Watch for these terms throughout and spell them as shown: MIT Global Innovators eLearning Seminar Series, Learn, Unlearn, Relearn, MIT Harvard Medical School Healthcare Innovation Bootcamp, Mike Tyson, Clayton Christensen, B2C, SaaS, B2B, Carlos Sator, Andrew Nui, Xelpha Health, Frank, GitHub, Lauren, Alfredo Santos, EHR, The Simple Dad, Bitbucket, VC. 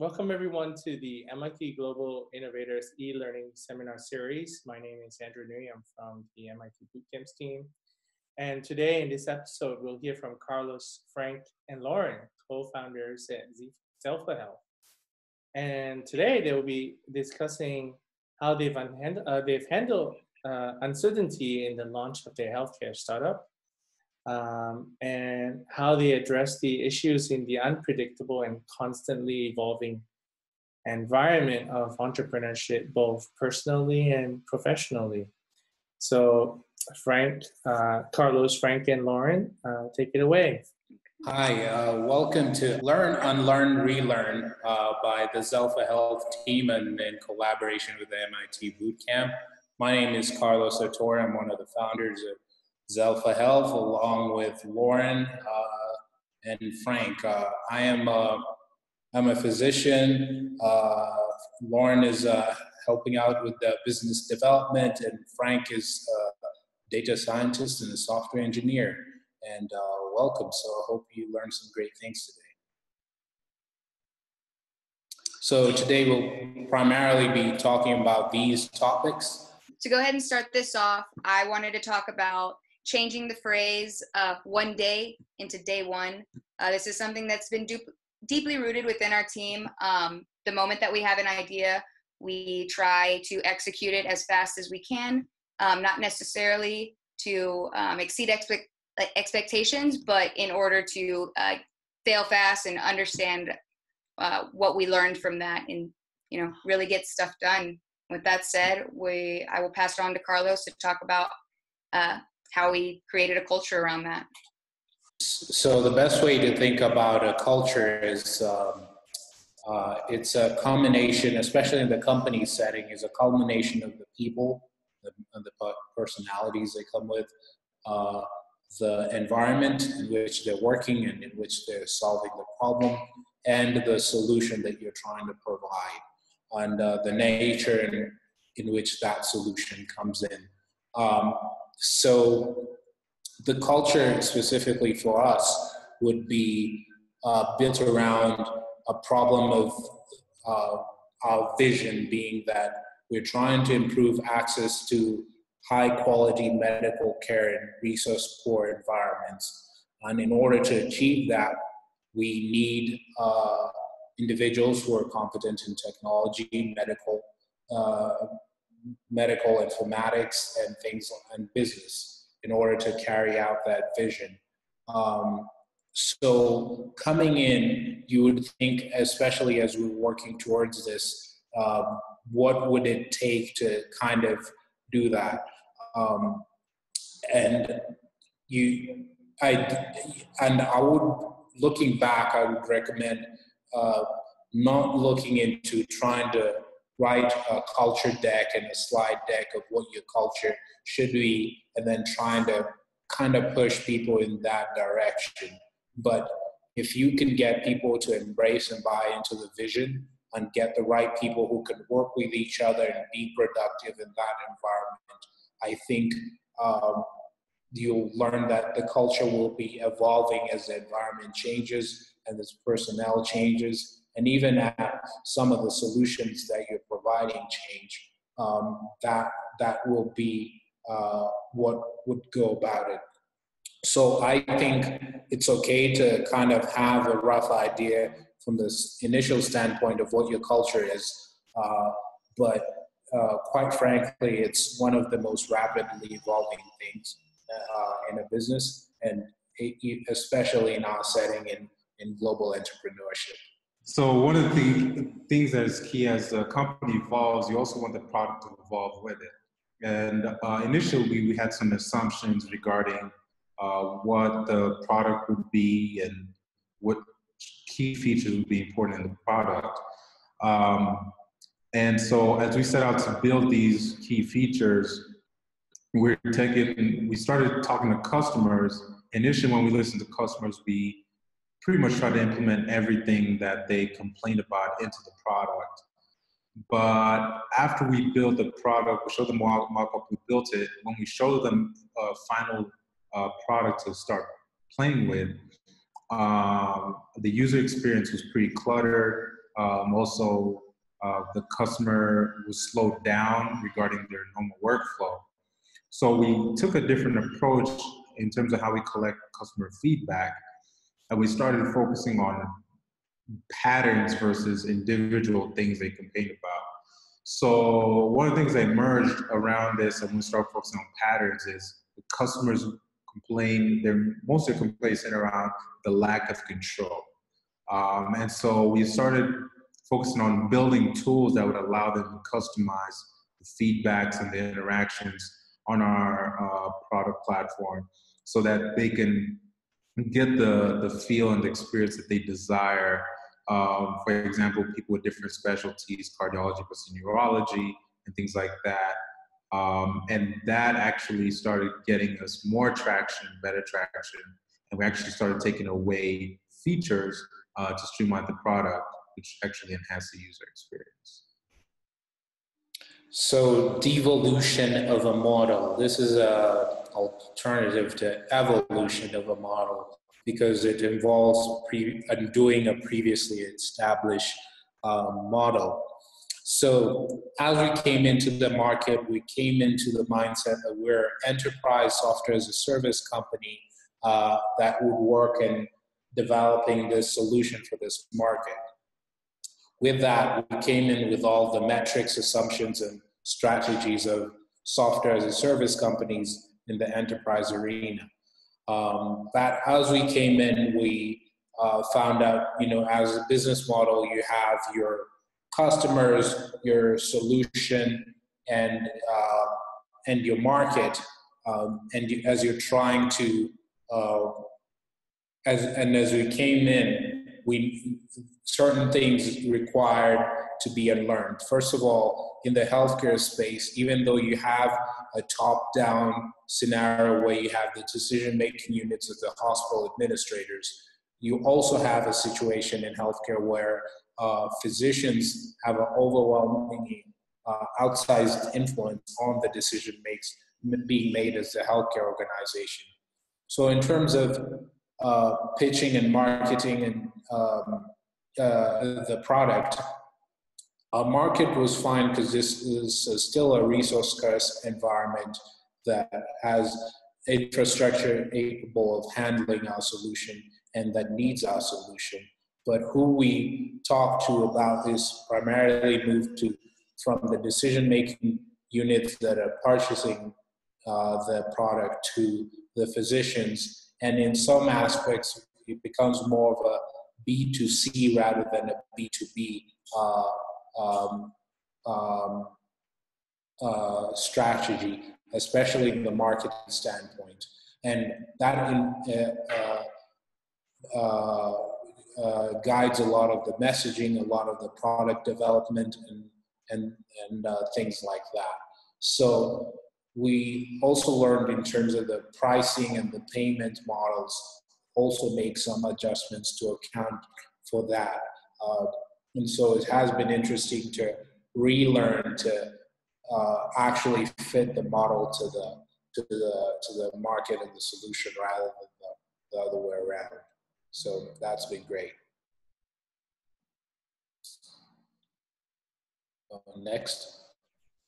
Welcome everyone to the MIT Global Innovators eLearning Seminar Series. My name is Andrew Nui. I'm from the MIT Bootcamps team. And today in this episode, we'll hear from Carlos, Frank, and Lauren, co-founders at Xelpha Health. And today they will be discussing how they've handled uncertainty in the launch of their healthcare startup, and how they address the issues in the unpredictable and constantly evolving environment of entrepreneurship, both personally and professionally. So Carlos, Frank, and Lauren, take it away. Hi, welcome to Learn, Unlearn, Relearn by the Xelpha Health team and in collaboration with the MIT Bootcamp. My name is Carlos Sator. I'm one of the founders of Xelpha Health, along with Lauren and Frank. I'm a physician. Lauren is helping out with the business development, and Frank is a data scientist and a software engineer. And welcome. So I hope you learned some great things today. So today we'll primarily be talking about these topics. To go ahead and start this off, I wanted to talk about changing the phrase one day into day one. This is something that's been deeply rooted within our team. The moment that we have an idea, we try to execute it as fast as we can, not necessarily to exceed expectations, but in order to fail fast and understand what we learned from that and, you know, really get stuff done. With that said, I will pass it on to Carlos to talk about how we created a culture around that. So the best way to think about a culture is it's a culmination, especially in the company setting, is a culmination of the people, the personalities they come with, the environment in which they're working and in which they're solving the problem, and the solution that you're trying to provide, and the nature in which that solution comes in. So the culture specifically for us would be built around a problem of our vision being that we're trying to improve access to high quality medical care in resource poor environments. And in order to achieve that, we need individuals who are competent in technology, medical informatics, and things, and business in order to carry out that vision. So coming in, you would think, especially as we're working towards this, what would it take to kind of do that? Looking back, I would recommend not looking into trying to write a culture deck and a slide deck of what your culture should be, and then trying to kind of push people in that direction. But if you can get people to embrace and buy into the vision and get the right people who can work with each other and be productive in that environment, I think you'll learn that the culture will be evolving as the environment changes and as personnel changes, and even as some of the solutions that you're providing change. That will be what would go about it. So I think it's okay to kind of have a rough idea from this initial standpoint of what your culture is, but quite frankly, it's one of the most rapidly evolving things in a business, and especially in our setting in global entrepreneurship. So one of the things that is key as the company evolves, you also want the product to evolve with it. And initially we had some assumptions regarding what the product would be and what key features would be important in the product. And so as we set out to build these key features, we started talking to customers. Initially, when we listened to customers, we pretty much tried to implement everything that they complained about into the product. But after we built the product, we showed them mock-up, we built it. When we showed them a final product to start playing with, the user experience was pretty cluttered. Also, the customer was slowed down regarding their normal workflow. So we took a different approach in terms of how we collect customer feedback, and we started focusing on patterns versus individual things they complained about. So one of the things that emerged around this, and we started focusing on patterns, is the customers complain, most of their complaints center around the lack of control. And so we started focusing on building tools that would allow them to customize the feedbacks and the interactions on our product platform so that they can get the feel and the experience that they desire. For example, people with different specialties, cardiology versus neurology and things like that. And that actually started getting us more traction, better traction. And we actually started taking away features to streamline the product, which actually enhanced the user experience. So devolution of a model. This is an alternative to evolution of a model because it involves undoing a previously established model. So as we came into the market, we came into the mindset that we're an enterprise software as a service company that would work in developing this solution for this market. With that, we came in with all the metrics, assumptions, and strategies of software as a service companies in the enterprise arena. But as we came in, we found out, as a business model, you have your customers, your solution, and your market, as we came in, certain things required to be unlearned. First of all, in the healthcare space, even though you have a top-down scenario where you have the decision-making units of the hospital administrators, you also have a situation in healthcare where physicians have an overwhelming outsized influence on the decision being made as a healthcare organization. So in terms of pitching and marketing and the product, our market was fine because this is still a resource-scarce environment that has infrastructure capable of handling our solution and that needs our solution. But who we talk to about this primarily moved to from the decision-making units that are purchasing the product to the physicians. And in some aspects, it becomes more of a B2C rather than a B2B strategy, especially in the marketing standpoint. And that guides a lot of the messaging, a lot of the product development, and things like that. So we also learned in terms of the pricing and the payment models, also make some adjustments to account for that. And so it has been interesting to relearn to actually fit the model to the market and the solution rather than the other way around. So that's been great. Next.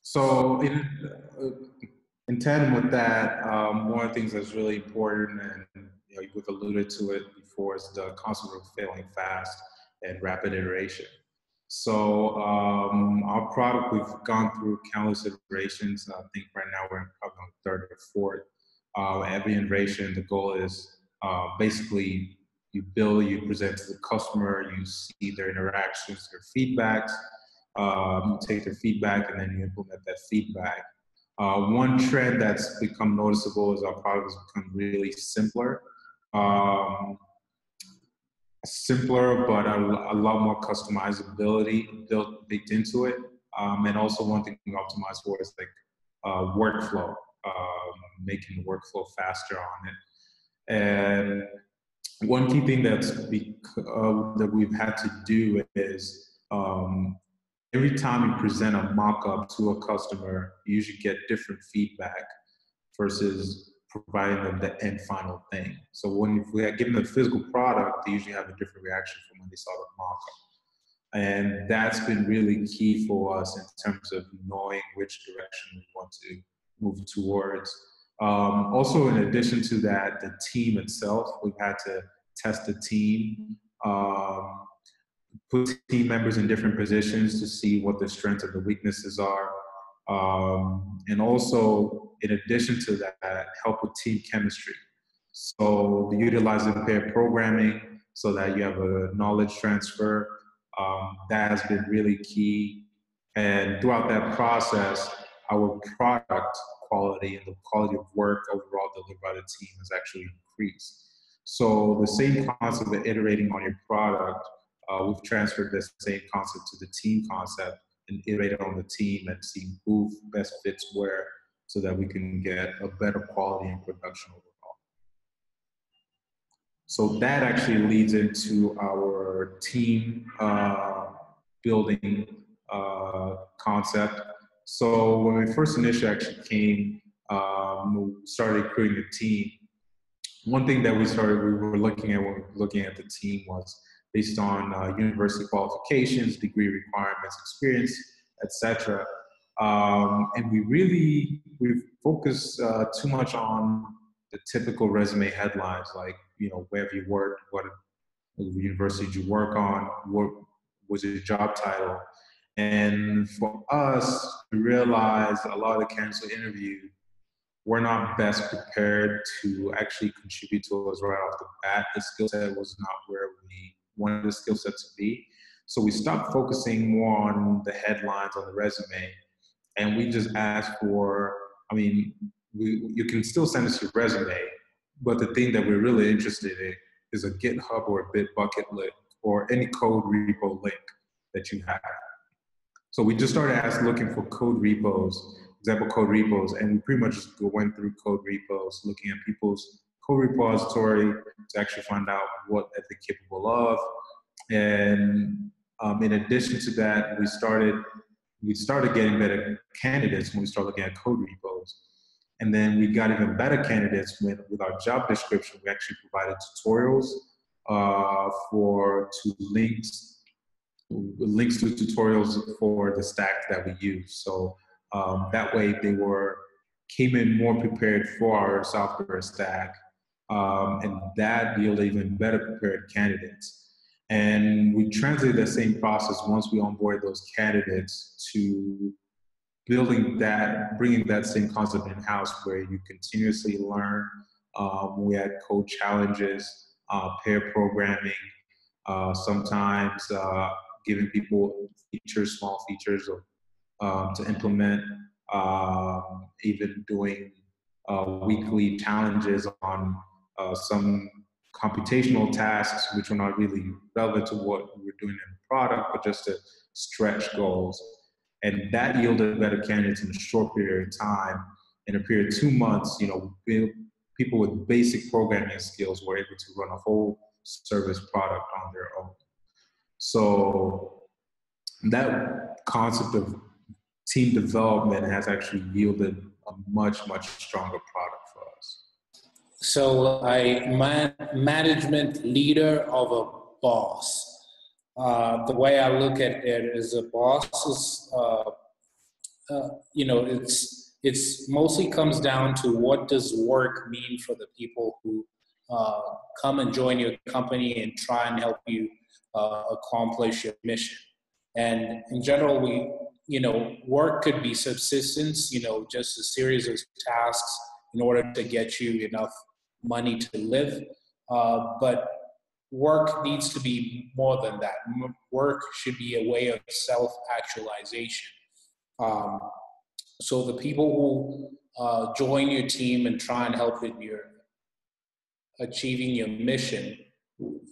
So in tandem with that, one of the things that's really important, and you've alluded to it before, is the concept of failing fast and rapid iteration. So our product, we've gone through countless iterations. I think right now we're probably on third or fourth. Every iteration, the goal is basically you build, you present to the customer, you see their interactions, their feedbacks, take their feedback, and then you implement that feedback. One trend that's become noticeable is our product has become really simpler. But a lot more customizability baked into it. And also one thing we optimize for is like workflow, making the workflow faster on it. And one key thing that we've had to do is every time you present a mock-up to a customer, you usually get different feedback versus providing them the end final thing. So when we are giving them the physical product, they usually have a different reaction from when they saw the mock-up. And that's been really key for us in terms of knowing which direction we want to move towards. Also, in addition to that, the team itself, we've had to test the team, put team members in different positions to see what the strengths and the weaknesses are. And also, in addition to that, help with team chemistry. So utilizing pair programming so that you have a knowledge transfer, that has been really key. And throughout that process, our product quality and the quality of work overall delivered by the team has actually increased. So the same concept of iterating on your product, we've transferred the same concept to the team concept and iterated on the team and seen who best fits where so that we can get a better quality in production overall. So that actually leads into our team building concept. So when we first initially actually came, we started creating a team. One thing that we were looking at the team was based on university qualifications, degree requirements, experience, etc. And we focused too much on the typical resume headlines, like, you know, where have you worked, what university did you work on, what was your job title. And for us, we realized a lot of the candidates we interviewed were not best prepared to actually contribute to us right off the bat. The skill set was not where we wanted the skill set to be. So we stopped focusing more on the headlines on the resume, and we just asked for, I mean, you can still send us your resume, but the thing that we're really interested in is a GitHub or a Bitbucket link or any code repo link that you have. So we just started looking for code repos, example code repos, and we pretty much went through code repos, looking at people's code repository to actually find out what they're capable of. And in addition to that, we started getting better candidates when we started looking at code repos. And then we got even better candidates with our job description. We actually provided tutorials links to tutorials for the stack that we use. So that way they came in more prepared for our software stack, and that yielded even better prepared candidates. And we translated that same process once we onboarded those candidates to bringing that same concept in-house, where you continuously learn. We had code challenges, pair programming, sometimes giving people features, small features to implement, even doing weekly challenges on some computational tasks, which were not really relevant to what we were doing in the product, but just to stretch goals. And that yielded better candidates in a short period of time. In a period of 2 months, you know, people with basic programming skills were able to run a whole service product on their own. So that concept of team development has actually yielded a much, much stronger product for us. So a management leader of a boss. The way I look at it is a boss is, you know, it's mostly comes down to what does work mean for the people who come and join your company and try and help you accomplish your mission. And in general, you know, work could be subsistence, you know, just a series of tasks in order to get you enough money to live. But work needs to be more than that. Work should be a way of self-actualization. So the people who join your team and try and help with your achieving your mission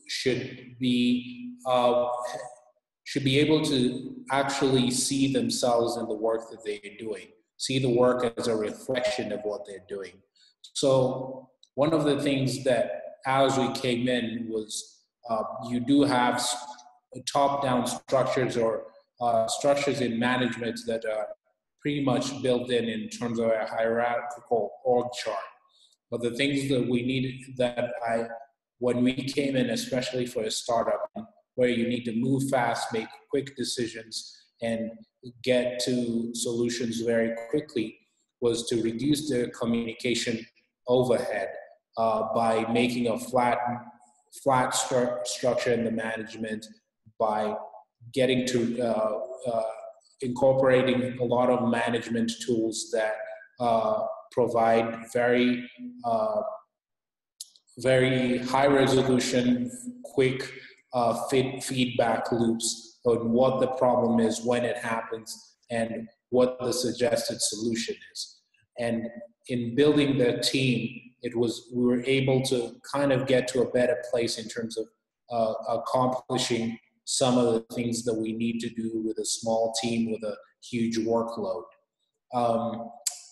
should be able to actually see themselves in the work that they're doing. See the work as a reflection of what they're doing. So one of the things that as we came in was you do have top-down structures or structures in management that are pretty much built in terms of a hierarchical org chart. But the things that we needed, when we came in, especially for a startup, where you need to move fast, make quick decisions, and get to solutions very quickly, was to reduce the communication overhead by making a flat structure in the management, by getting to incorporating a lot of management tools that provide very, very high resolution, quick feedback loops on what the problem is, when it happens, and what the suggested solution is. And in building the team, we were able to kind of get to a better place in terms of accomplishing some of the things that we need to do with a small team with a huge workload.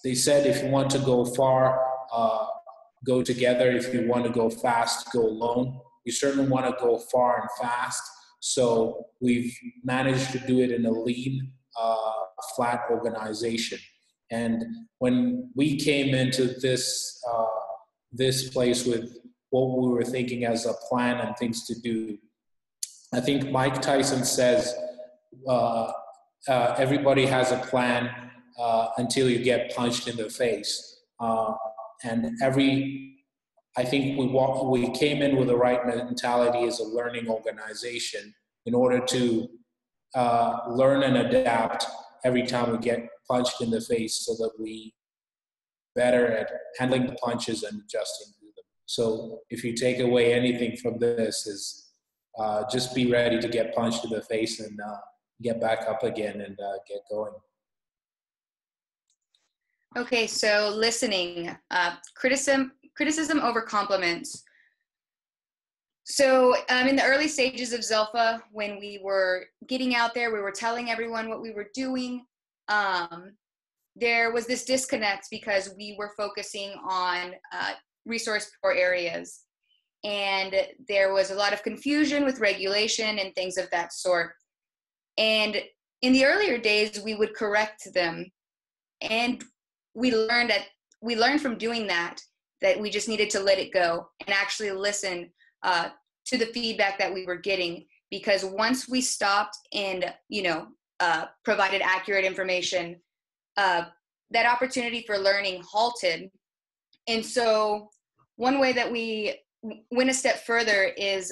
They said, if you want to go far, go together. If you want to go fast, go alone. You certainly want to go far and fast. So we've managed to do it in a lean, flat organization. And when we came into this, this place with what we were thinking as a plan and things to do, I think Mike Tyson says, everybody has a plan until you get punched in the face. I think we came in with the right mentality as a learning organization in order to learn and adapt every time we get punched in the face, so that we better at handling the punches and adjusting to them. So if you take away anything from this, is just be ready to get punched in the face and get back up again and get going. Okay, so listening, criticism over compliments. So in the early stages of Xelpha, when we were getting out there, we were telling everyone what we were doing. There was this disconnect because we were focusing on resource poor areas. And there was a lot of confusion with regulation and things of that sort. And in the earlier days, we would correct them. And we learned from doing that we just needed to let it go and actually listen to the feedback that we were getting, because once we stopped and provided accurate information, that opportunity for learning halted. And so one way that we went a step further is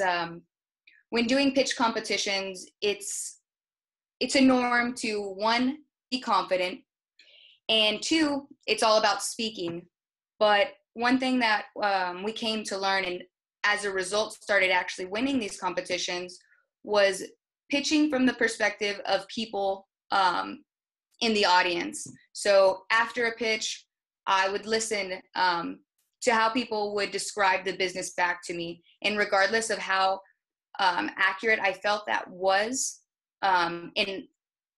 when doing pitch competitions, it's a norm to, one, be confident, and two, it's all about speaking. But one thing that we came to learn, and as a result started actually winning these competitions, was pitching from the perspective of people in the audience. So after a pitch, I would listen to how people would describe the business back to me. And regardless of how accurate I felt that was in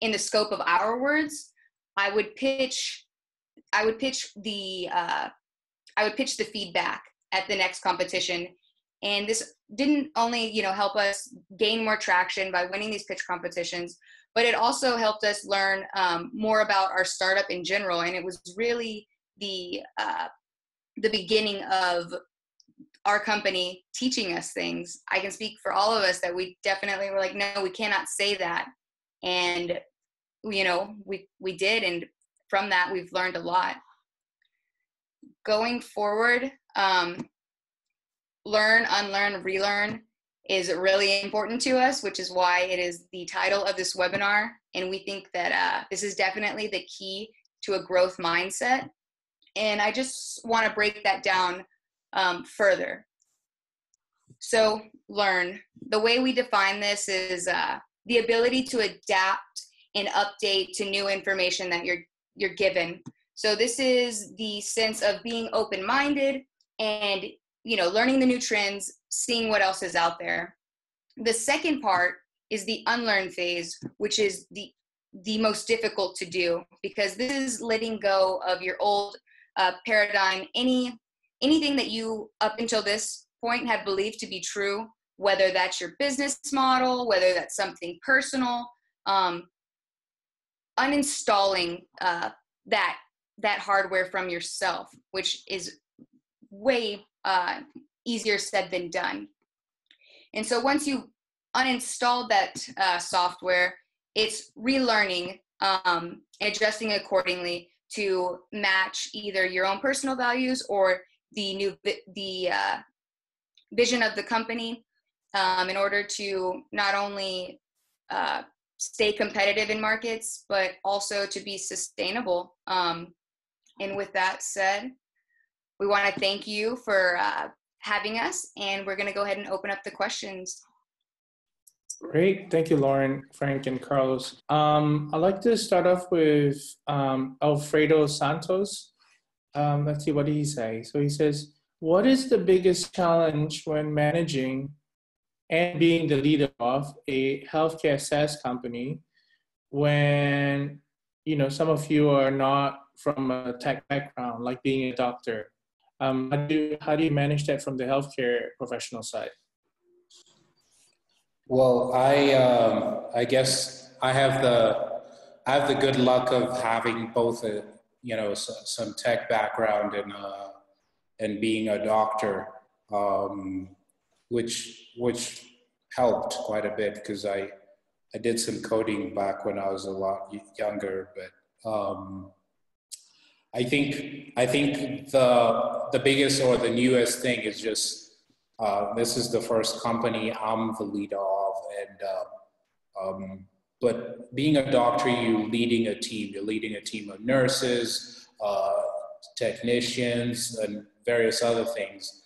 the scope of our words, I would pitch the feedback at the next competition. And this didn't only, help us gain more traction by winning these pitch competitions, but it also helped us learn more about our startup in general. And it was really the beginning of our company teaching us things. I can speak for all of us that we definitely were like, no, we cannot say that. And, we did. And from that, we've learned a lot. Going forward, Learn, Unlearn, Relearn is really important to us, which is why it is the title of this webinar. And we think that this is definitely the key to a growth mindset. And I just want to break that down further. So learn. The way we define this is the ability to adapt and update to new information that you're given. So this is the sense of being open-minded and learning the new trends, seeing what else is out there. The second part is the unlearn phase, which is the most difficult to do, because this is letting go of your old paradigm, anything that you up until this point have believed to be true, whether that's your business model, whether that's something personal, uninstalling that hardware from yourself, which is way easier said than done. And so once you uninstalled that software, it's relearning, adjusting accordingly to match either your own personal values or the vision of the company, in order to not only stay competitive in markets, but also to be sustainable. And with that said, we want to thank you for having us, and we're going to go ahead and open up the questions. Great. Thank you, Lauren, Frank, and Carlos. I'd like to start off with Alfredo Santos. Let's see what he says. So he says, what is the biggest challenge when managing and being the leader of a healthcare SaaS company when, you know, some of you are not from a tech background, like being a doctor? How do you manage that from the healthcare professional side? Well, I guess I have the good luck of having both a, you know, some tech background and being a doctor, which helped quite a bit, because I did some coding back when I was a lot younger. But I think the biggest or the newest thing is just, this is the first company I'm the leader of, and but being a doctor, you're leading a team of nurses, technicians, and various other things,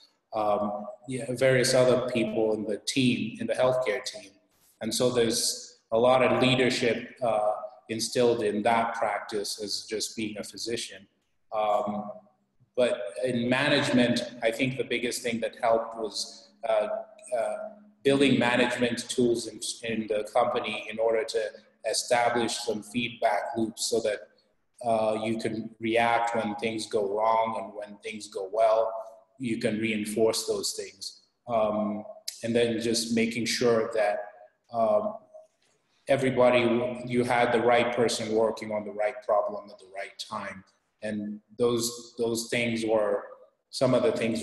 various other people in the team, in the healthcare team, and so there's a lot of leadership instilled in that practice as just being a physician. But in management, I think the biggest thing that helped was building management tools in the company in order to establish some feedback loops so that you can react when things go wrong, and when things go well, you can reinforce those things. And then just making sure that you had the right person working on the right problem at the right time. And those things were some of the things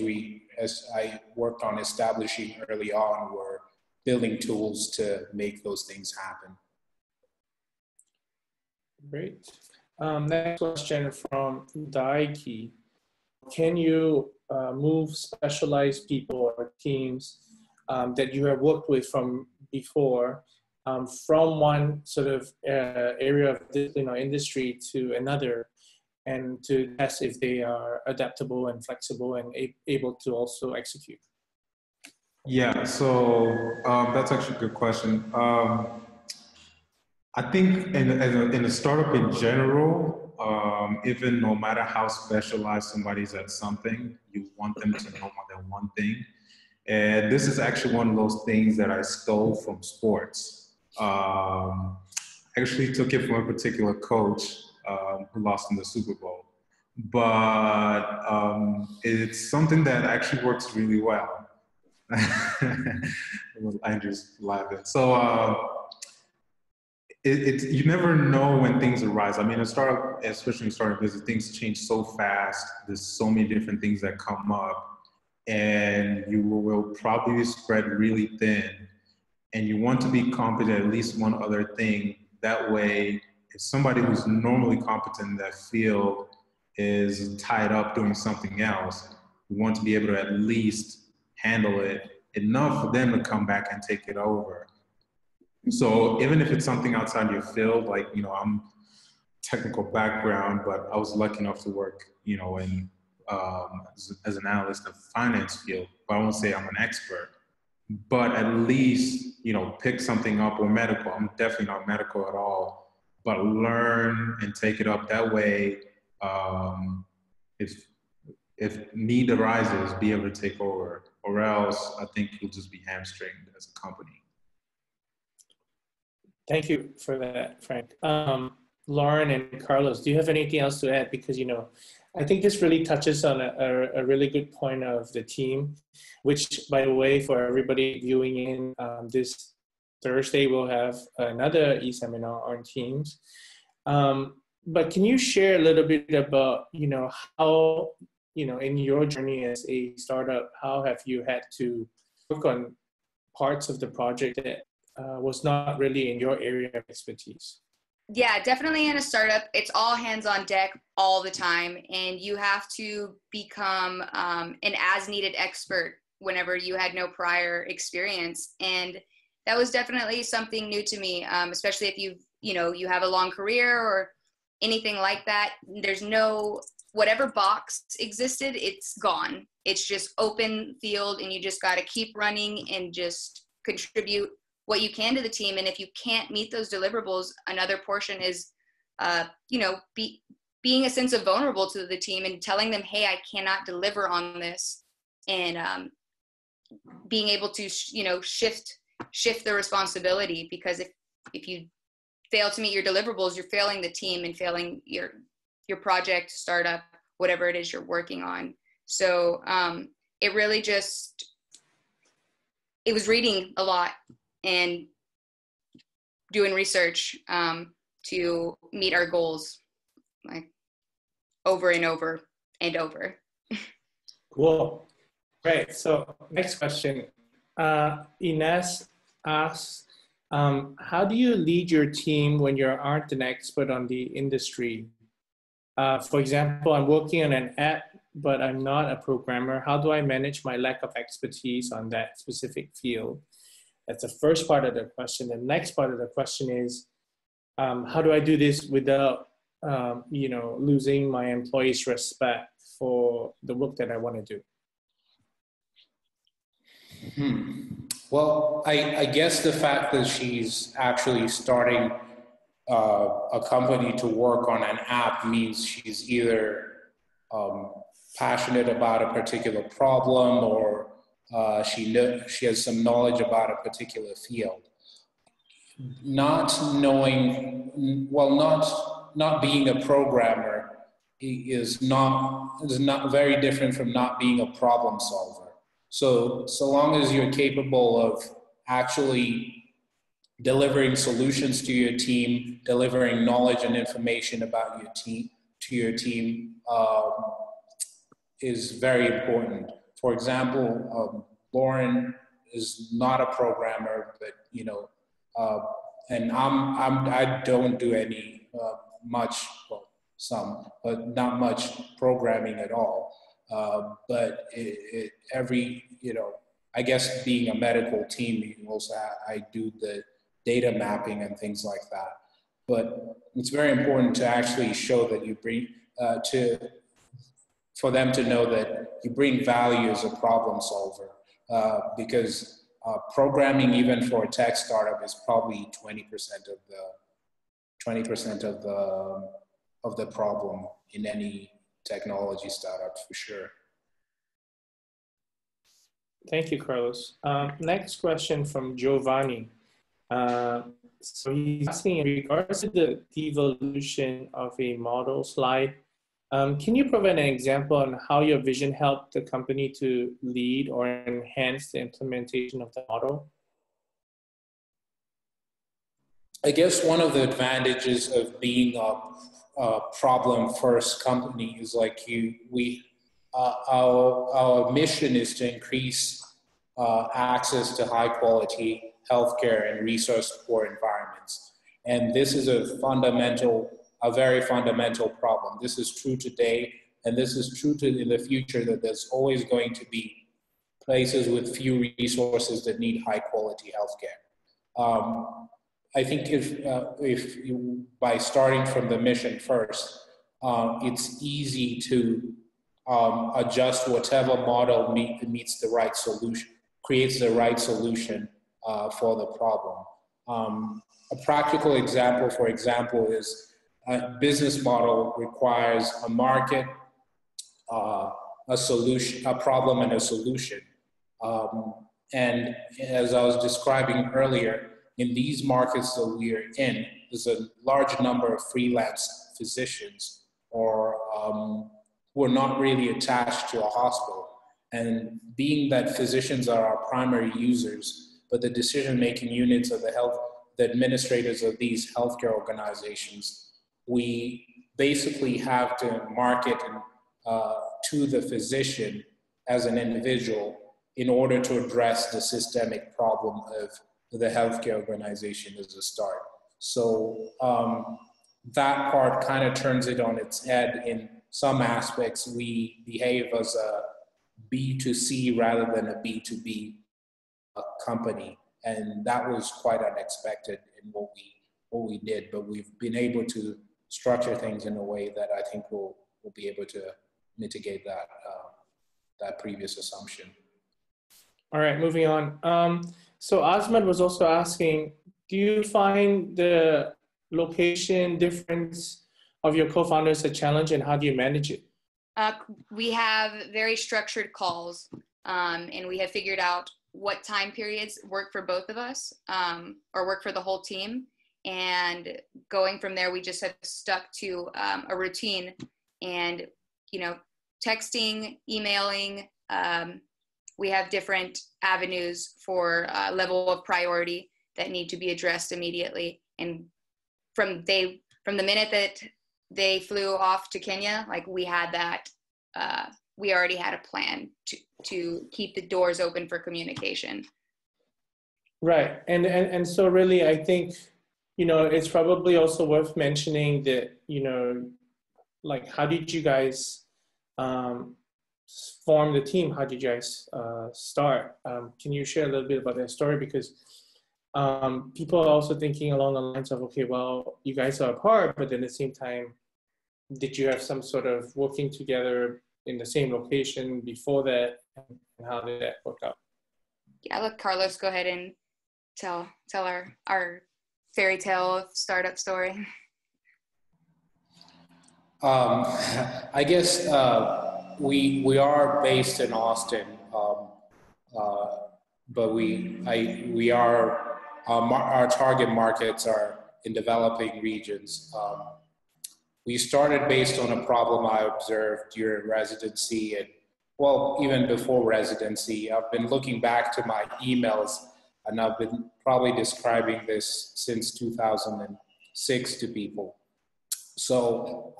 I worked on establishing early on, were building tools to make those things happen. Great. Next question from Daiki. Can you move specialized people or teams that you have worked with from before, from one sort of area of discipline or industry to another, and to test if they are adaptable and flexible and able to also execute? Yeah, so that's actually a good question. I think in a startup in general, even no matter how specialized somebody's at something, you want them to know more than one thing. And this is actually one of those things that I stole from sports. Actually took it from a particular coach who lost in the Super Bowl. But it's something that actually works really well. Andrew's laughing. So you never know when things arise. I mean, a startup, especially in startup business, things change so fast. There's so many different things that come up, and you will probably be spread really thin. And you want to be competent at least one other thing. That way, if somebody who's normally competent in that field is tied up doing something else, you want to be able to at least handle it enough for them to come back and take it over. So even if it's something outside your field, like, you know, I'm technical background, but I was lucky enough to work, you know, in, as an analyst in the finance field, but I won't say I'm an expert, but at least, you know, pick something up. Or medical, I'm definitely not medical at all, but learn and take it up. That way, if need arises, be able to take over, or else I think you'll just be hamstringed as a company. Thank you for that, Frank. Lauren and Carlos, do you have anything else to add? Because, you know, I think this really touches on a really good point of the team, which, by the way, for everybody viewing in, this Thursday, we'll have another e-seminar on teams. But can you share a little bit about, you know, how, you know, in your journey as a startup, how have you had to work on parts of the project that was not really in your area of expertise? Yeah, definitely in a startup, it's all hands on deck all the time. And you have to become an as needed expert whenever you had no prior experience. And that was definitely something new to me, especially if you have a long career or anything like that. There's no, whatever box existed, it's gone. It's just open field, and you just got to keep running and just contribute what you can to the team. And if you can't meet those deliverables, another portion is, being a sense of vulnerable to the team and telling them, hey, I cannot deliver on this. And being able to, shift the responsibility, because if you fail to meet your deliverables, you're failing the team and failing your project, startup, whatever it is you're working on. So it really just, it was reading a lot and doing research to meet our goals, like over and over and over. Cool. Great. So next question. Ines asks, how do you lead your team when you aren't an expert on the industry? For example, I'm working on an app, but I'm not a programmer. How do I manage my lack of expertise on that specific field? That's the first part of the question. The next part of the question is, how do I do this without, losing my employees' respect for the work that I want to do? Well, I guess the fact that she's actually starting a company to work on an app means she's either passionate about a particular problem, or she has some knowledge about a particular field. Not being a programmer is not very different from not being a problem solver. So long as you're capable of actually delivering solutions to your team, delivering knowledge and information about your team to your team, is very important. For example, Lauren is not a programmer, but and I don't do any much, well, some, but not much programming at all. But I guess being a medical team, you also I do the data mapping and things like that. But it's very important to actually show that you bring for them to know that you bring value as a problem solver, because programming, even for a tech startup, is probably 20% of the problem in any technology startup, for sure. Thank you, Carlos. Next question from Giovanni. So he's asking, in regards to the devolution of a model slide, can you provide an example on how your vision helped the company to lead or enhance the implementation of the model? I guess one of the advantages of being a problem first company is our mission is to increase access to high quality healthcare and resource poor environments. And this is a very fundamental problem. This is true today, and this is true in the future, that there's always going to be places with few resources that need high quality healthcare. I think by starting from the mission first, it's easy to adjust whatever model creates the right solution for the problem. A practical example, for example, is a business model requires a market, a solution, a problem, and a solution. And as I was describing earlier, in these markets that we are in, there's a large number of freelance physicians who are not really attached to a hospital. And being that physicians are our primary users, but the decision-making units of the administrators of these healthcare organizations, we basically have to market to the physician as an individual in order to address the systemic problem of the healthcare organization is a start. So that part kind of turns it on its head. In some aspects, we behave as a B2C rather than a B2B company. And that was quite unexpected in what we did, but we've been able to structure things in a way that I think we'll be able to mitigate that, that previous assumption. All right, moving on. So Ahmed was also asking, do you find the location difference of your co-founders a challenge, and how do you manage it? We have very structured calls, and we have figured out what time periods work for both of us, or work for the whole team. And going from there, we just have stuck to a routine, and, you know, texting, emailing, we have different avenues for level of priority that need to be addressed immediately. And from the minute that they flew off to Kenya, like, we had that, we already had a plan to keep the doors open for communication. Right, and so really, I think, you know, it's probably also worth mentioning that, you know, like, how did you guys form the team? How did you guys start? Can you share a little bit about that story? Because people are also thinking along the lines of, okay, well, you guys are apart, but then at the same time, did you have some sort of working together in the same location before that? And how did that work out? Yeah, I'll let Carlos go ahead and tell our fairy tale startup story. I guess we are based in Austin, but we are, our target markets are in developing regions. We started based on a problem I observed during residency, and, well, even before residency. I've been looking back to my emails, and I've been probably describing this since 2006 to people. So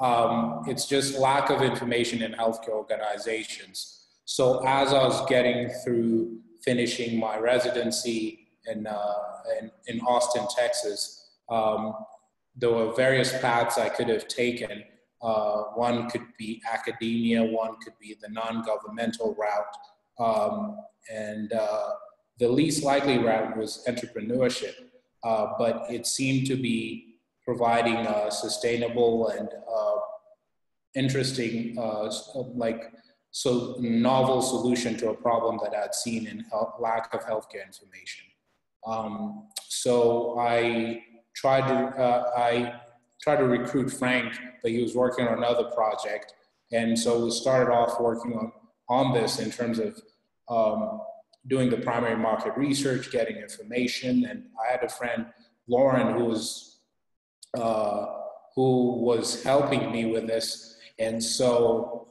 it's just lack of information in healthcare organizations. So as I was getting through finishing my residency in Austin, Texas, there were various paths I could have taken. One could be academia, one could be the non-governmental route, and the least likely route was entrepreneurship, but it seemed to be providing a sustainable and interesting, novel solution to a problem that I'd seen in lack of healthcare information. So I tried to recruit Frank, but he was working on another project, and so we started off working on this in terms of doing the primary market research, getting information. And I had a friend, Lauren, who was helping me with this. And so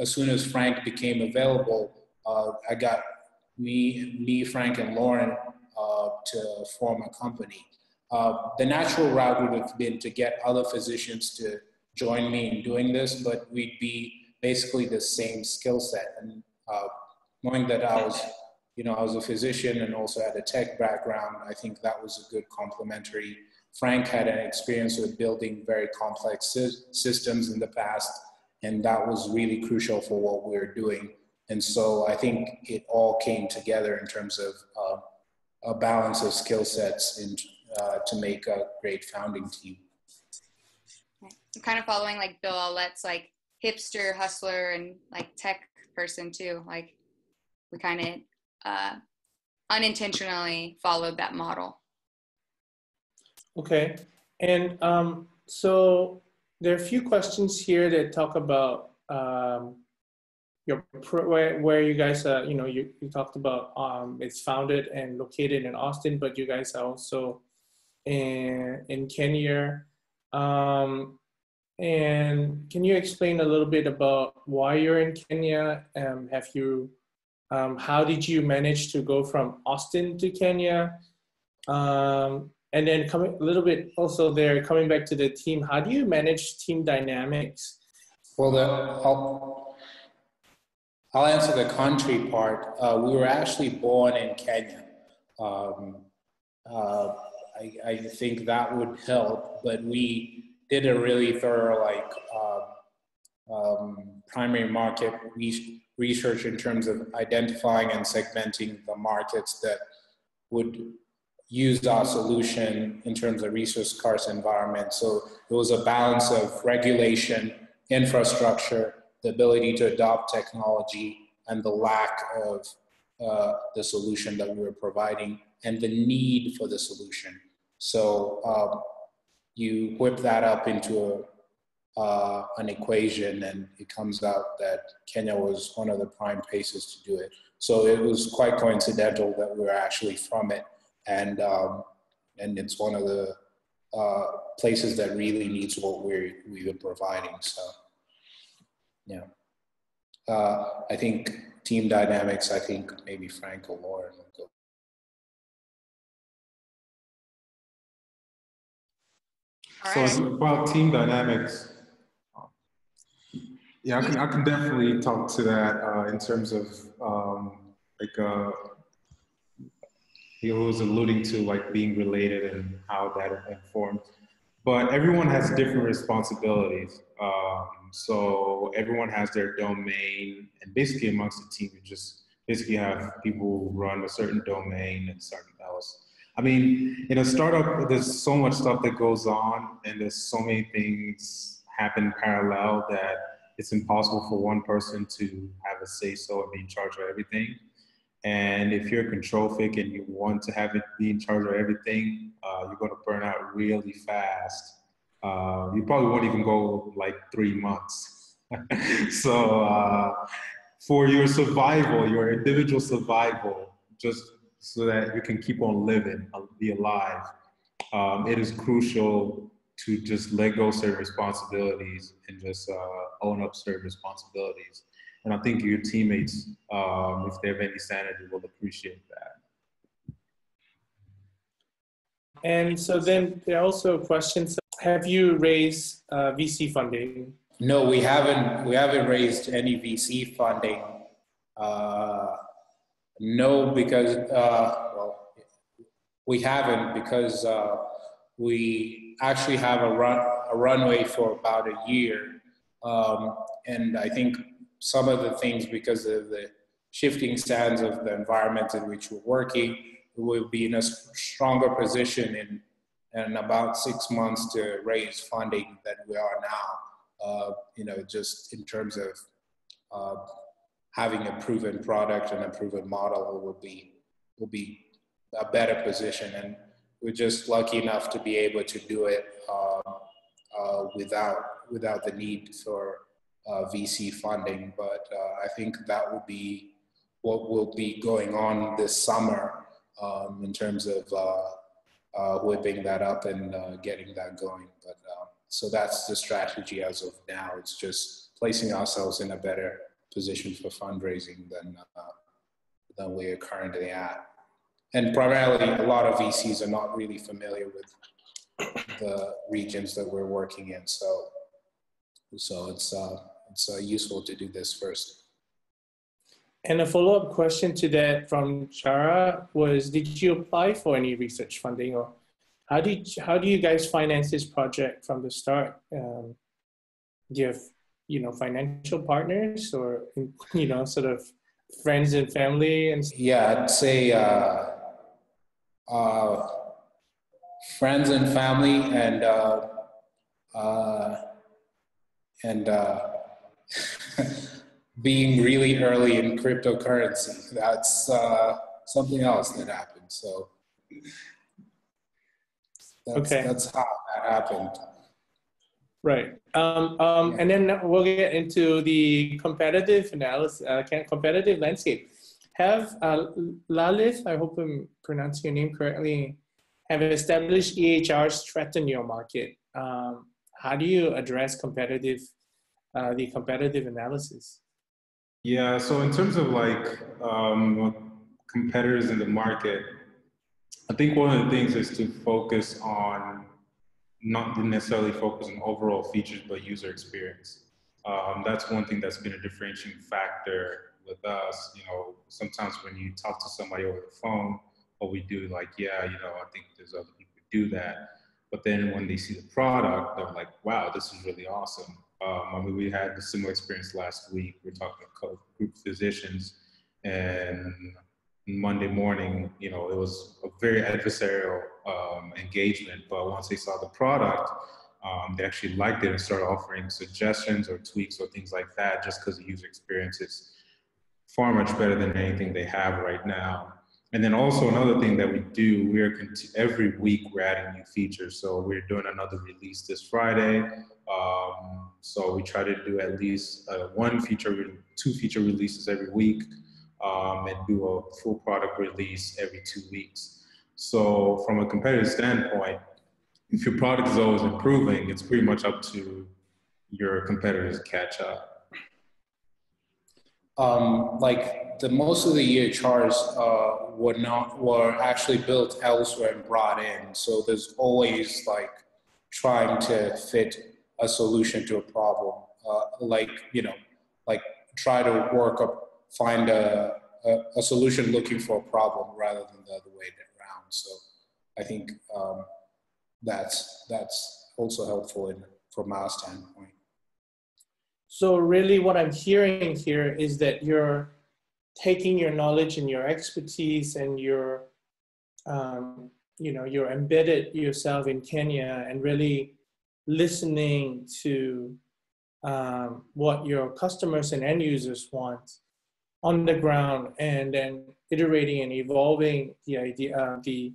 as soon as Frank became available, I got me, Frank, and Lauren to form a company. The natural route would have been to get other physicians to join me in doing this, but we'd be basically the same skill set. And knowing that I was a physician and also had a tech background, I think that was a good complementary. Frank had an experience with building very complex systems in the past, and that was really crucial for what we were doing. And so I think it all came together in terms of a balance of skill sets to make a great founding team. I'm kind of following like Bill Allette's like hipster hustler and like tech person too. Like, we kind of unintentionally followed that model. Okay, and so there are a few questions here that talk about where you guys are. You know, you talked about it's founded and located in Austin, but you guys are also in Kenya. And can you explain a little bit about why you're in Kenya? How did you manage to go from Austin to Kenya? And then coming a little bit also there, coming back to the team, how do you manage team dynamics? Well, I'll answer the country part. We were actually born in Kenya. I think that would help, but we did a really thorough like primary market research in terms of identifying and segmenting the markets that would use our solution in terms of resource scarce environment. So it was a balance of regulation, infrastructure, the ability to adopt technology, and the lack of the solution that we were providing and the need for the solution. So you whip that up into a, an equation, and it comes out that Kenya was one of the prime places to do it. So it was quite coincidental that we were actually from it. And it's one of the places that really needs what we've been providing. So, yeah, I think team dynamics. I think maybe Frank or Lauren will go. All right. So about team dynamics. Yeah, I can definitely talk to that in terms of like. He was alluding to like being related and how that informs, but everyone has different responsibilities. So everyone has their domain, and basically amongst the team, you just basically have people who run a certain domain and something else. I mean, in a startup, there's so much stuff that goes on, and there's so many things happen parallel that it's impossible for one person to have a say-so and be in charge of everything. And if you're a control freak and you want to have it be in charge of everything, you're going to burn out really fast. You probably won't even go like 3 months. So for your survival, your individual survival, just so that you can keep on living, be alive, it is crucial to just let go of certain responsibilities and just own up certain responsibilities. And I think your teammates, if they have any sanity, will appreciate that. And so then there are also questions. Have you raised VC funding? No, we haven't. We haven't raised any VC funding. No, because well, we haven't, because we actually have a runway for about a year, and I think. Some of the things, because of the shifting sands of the environment in which we're working, we'll be in a stronger position in about 6 months to raise funding than we are now, you know, just in terms of having a proven product and a proven model, will be a better position. And we're just lucky enough to be able to do it without the need for VC funding, but I think that will be what will be going on this summer in terms of whipping that up and getting that going. But so that's the strategy as of now. It's just placing ourselves in a better position for fundraising than we are currently at. And primarily, a lot of VCs are not really familiar with the regions that we're working in, so it's useful to do this first. And a follow-up question to that from Shara was, did you apply for any research funding, or how do you guys finance this project from the start? Do you have, you know, financial partners, or, you know, sort of friends and family and stuff? Yeah, I'd say friends and family and being really early in cryptocurrency. That's something else that happened. So that's how that happened. Right. And then we'll get into the competitive analysis, competitive landscape. Have Lalith, I hope I'm pronouncing your name correctly, have established EHRs threaten your market? How do you address the competitive analysis? Yeah, so in terms of like competitors in the market, I think one of the things is to focus on, not necessarily focus on overall features, but user experience. That's one thing that's been a differentiating factor with us. You know, sometimes when you talk to somebody over the phone, what we do, like, yeah, you know, I think there's other people who do that. But then when they see the product, they're like, wow, this is really awesome. I mean, we had a similar experience last week. We're talking to group physicians, and Monday morning, you know, it was a very adversarial engagement. But once they saw the product, they actually liked it and started offering suggestions or tweaks or things like that, just because the user experience is far much better than anything they have right now. And then also another thing that we do, every week we're adding new features. So we're doing another release this Friday. So we try to do at least two feature releases every week, and do a full product release every 2 weeks. So from a competitive standpoint, if your product is always improving, it's pretty much up to your competitors to catch up. Like the most of the EHRs were actually built elsewhere and brought in. So there's always like trying to fit a solution to a problem. Like, you know, like try to find a solution looking for a problem rather than the other way around. So I think that's also helpful from our standpoint. So really what I'm hearing here is that you're taking your knowledge and your expertise and your, you know, you're embedded yourself in Kenya and really listening to what your customers and end users want on the ground, and then iterating and evolving the idea, the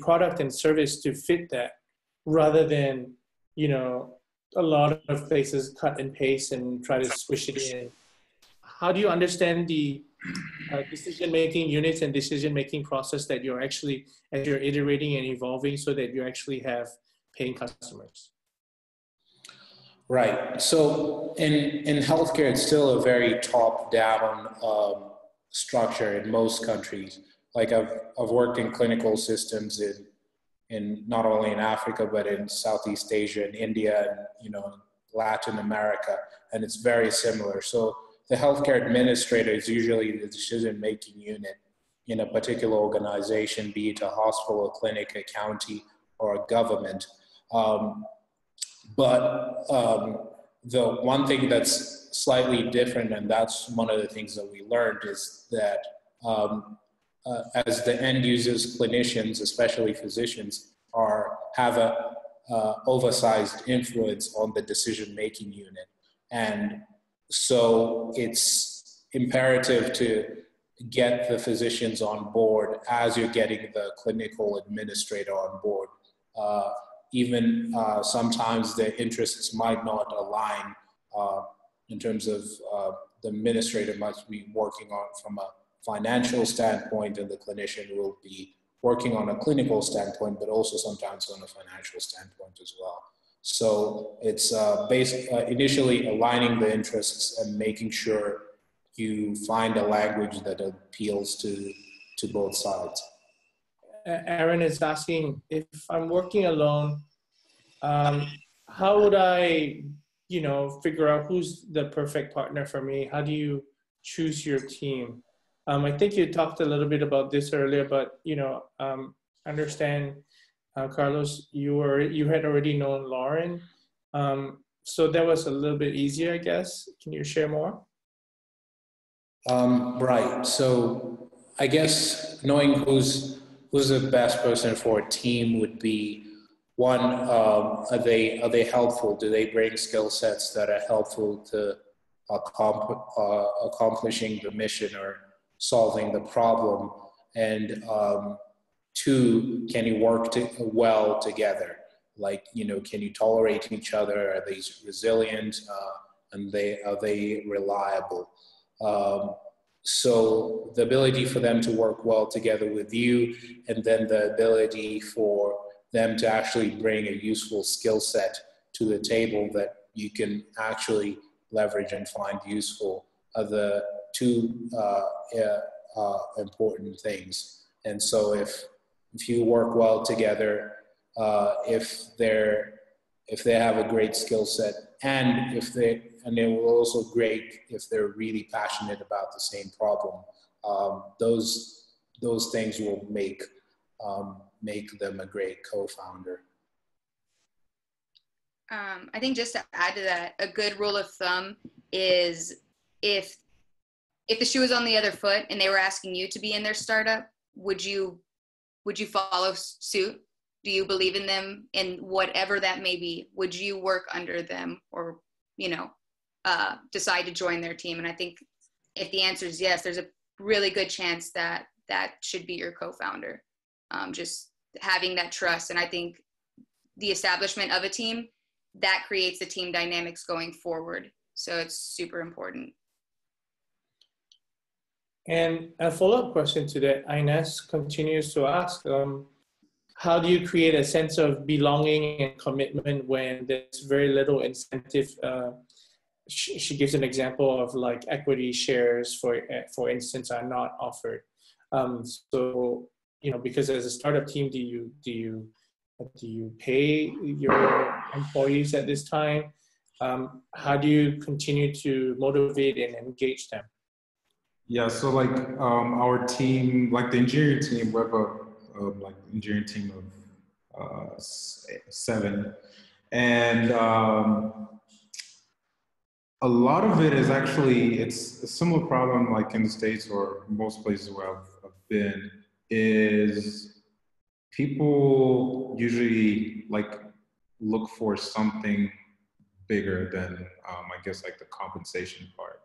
product and service to fit that, rather than, you know, a lot of places cut and paste and try to squish it in. How do you understand the decision-making units and decision-making process that you're actually, as you're iterating and evolving, so that you actually have paying customers? Right. So in healthcare, it's still a very top-down structure in most countries. Like I've worked in clinical systems in not only in Africa, but in Southeast Asia and India and, you know, Latin America, and it's very similar. So the healthcare administrator is usually the decision-making unit in a particular organization, be it a hospital, a clinic, a county, or a government. The one thing that's slightly different, and that's one of the things that we learned, is that as the end users, clinicians, especially physicians, have a oversized influence on the decision-making unit. And so it's imperative to get the physicians on board as you're getting the clinical administrator on board. Even sometimes their interests might not align in terms of the administrator might be working on from a financial standpoint, and the clinician will be working on a clinical standpoint, but also sometimes on a financial standpoint as well. So it's initially aligning the interests and making sure you find a language that appeals to both sides. Aaron is asking, if I'm working alone, how would I, you know, figure out who's the perfect partner for me? How do you choose your team? I think you talked a little bit about this earlier, but, you know, understand, Carlos, you had already known Lauren, so that was a little bit easier, I guess. Can you share more? Right. So I guess knowing who's the best person for a team would be one: are they helpful? Do they bring skill sets that are helpful to accomplishing the mission or solving the problem? And two, can you work well together? Like, you know, can you tolerate each other? Are they resilient? Are they reliable? So the ability for them to work well together with you, and then the ability for them to actually bring a useful skill set to the table that you can actually leverage and find useful, are the two important things. And so if you work well together, if they have a great skill set, and it will also great if they're really passionate about the same problem, those those things will make make them a great co-founder. I think just to add to that, a good rule of thumb is if the shoe was on the other foot and they were asking you to be in their startup, would you follow suit? Do you believe in them, and whatever that may be, would you work under them, or, you know, decide to join their team? And I think if the answer is yes, there's a really good chance that that should be your co-founder. Just having that trust. And I think the establishment of a team, that creates the team dynamics going forward. So it's super important. And a follow-up question to that, Ines continues to ask, how do you create a sense of belonging and commitment when there's very little incentive? She gives an example of like equity shares, for instance, are not offered. So, you know, because as a startup team, do you pay your employees at this time? How do you continue to motivate and engage them? Yeah, so like our team, like the engineering team, we have like engineering team of 7, and a lot of it is actually, it's a similar problem like in the States or most places where I've been, is people usually like look for something bigger than I guess like the compensation part.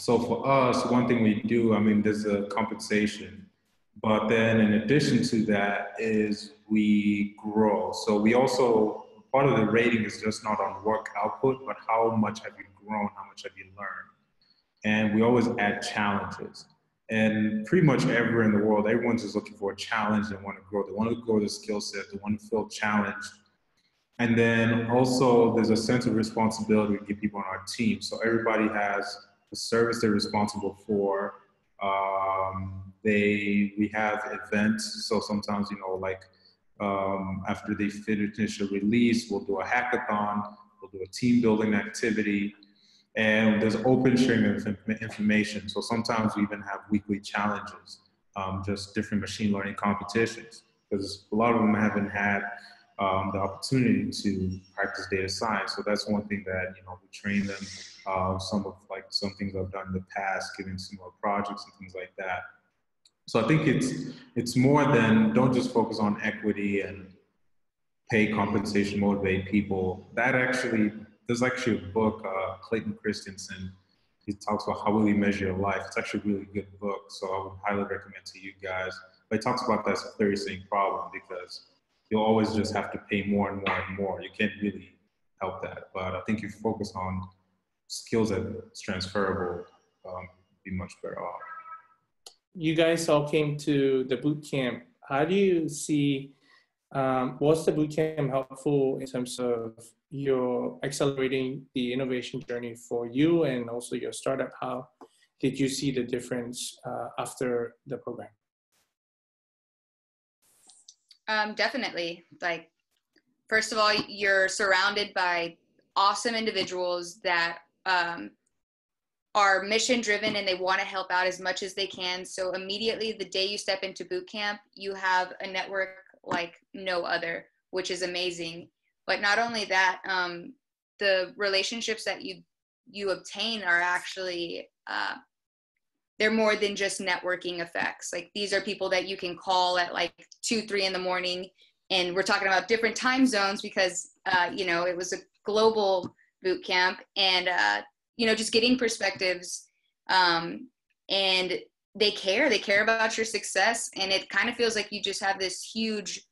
So for us, one thing we do, I mean, there's a compensation, but then in addition to that is we grow. So we also, part of the rating is just not on work output, but how much have you grown, how much have you learned? And we always add challenges. And pretty much everywhere in the world, everyone's just looking for a challenge. They want to grow. They want to grow their skill set. They want to feel challenged. And then also there's a sense of responsibility we give people on our team. So everybody has a service they're responsible for. We have events. So sometimes, you know, like after they finish a release, we'll do a hackathon, we'll do a team building activity, and there's open sharing of information. So sometimes we even have weekly challenges, just different machine learning competitions, because a lot of them haven't had the opportunity to practice data science. So that's one thing that, you know, we train them. Some things I've done in the past, giving similar projects and things like that. So I think it's more than, don't just focus on equity and pay compensation, motivate people. That actually, there's actually a book, Clayton Christensen, he talks about how will you measure your life. It's actually a really good book, so I would highly recommend to you guys. But it talks about that very same problem, because you'll always just have to pay more and more and more. You can't really help that. But I think if you focus on skills that are transferable, be much better off. You guys all came to the bootcamp. How do you see, was the bootcamp helpful in terms of your accelerating the innovation journey for you and also your startup? How did you see the difference after the program? Definitely. Like, first of all, you're surrounded by awesome individuals that are mission driven and they want to help out as much as they can. So immediately the day you step into boot camp, you have a network like no other, which is amazing. But not only that, the relationships that you obtain are actually, they're more than just networking effects. Like, these are people that you can call at like 2, 3 in the morning. And we're talking about different time zones because, you know, it was a global boot camp, and, you know, just getting perspectives, and they care about your success. And it kind of feels like you just have this huge,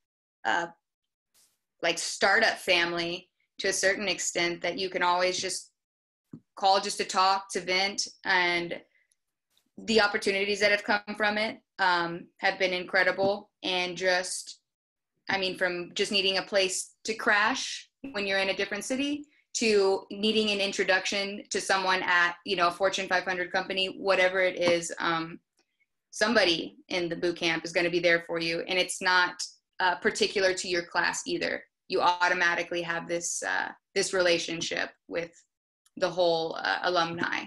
like startup family to a certain extent that you can always just call just to talk, to vent, and the opportunities that have come from it have been incredible. And just, I mean, from just needing a place to crash when you're in a different city to needing an introduction to someone at, you know, a Fortune 500 company, whatever it is, somebody in the boot camp is going to be there for you. And it's not particular to your class either. You automatically have this, this relationship with the whole alumni.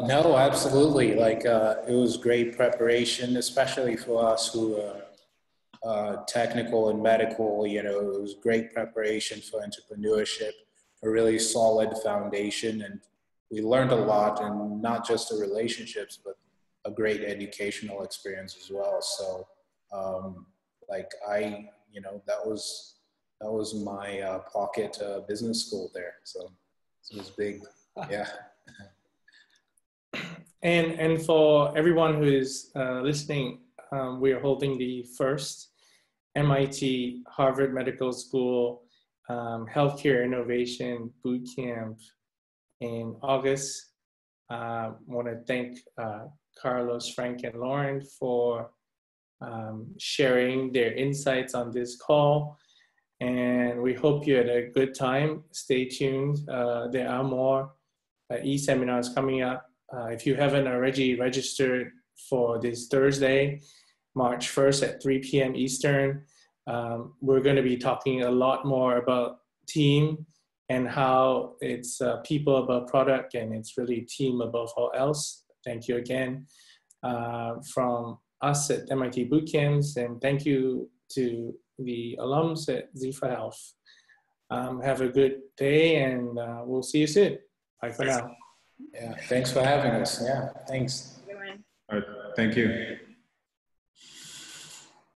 No, absolutely. Like it was great preparation, especially for us who are technical and medical. You know, it was great preparation for entrepreneurship, a really solid foundation, and we learned a lot, and not just the relationships, but a great educational experience as well. So, you know, that was my pocket business school there. So it was big, yeah. And for everyone who is listening, we are holding the first MIT Harvard Medical School Healthcare Innovation Bootcamp in August. I want to thank Carlos, Frank, and Lauren for sharing their insights on this call. And we hope you had a good time. Stay tuned. There are more e-seminars coming up. If you haven't already registered for this Thursday, March 1st at 3 p.m. Eastern, we're going to be talking a lot more about team and how it's people above product, and it's really team above all else. Thank you again from us at MIT Bootcamps, and thank you to the alums at Xelpha Health. Have a good day, and we'll see you soon. Bye for now. Yeah, thanks for having us. Yeah, thanks. All right, thank you.